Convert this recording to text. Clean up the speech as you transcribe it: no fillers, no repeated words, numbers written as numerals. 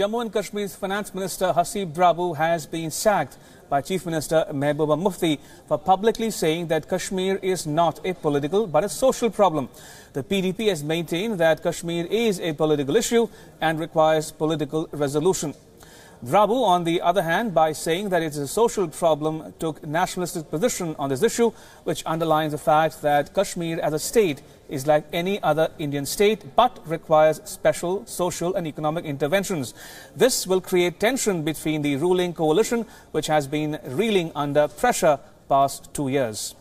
on, Jammu and Kashmir's Finance Minister Haseeb Drabu has been sacked by Chief Minister Mehbooba Mufti for publicly saying that Kashmir is not a political but a social problem. The PDP has maintained that Kashmir is a political issue and requires political resolution. Drabu, on the other hand, by saying that it is a social problem, took a nationalistic position on this issue, which underlines the fact that Kashmir as a state is like any other Indian state but requires special social and economic interventions. This will create tension between the ruling coalition, which has been reeling under pressure past 2 years.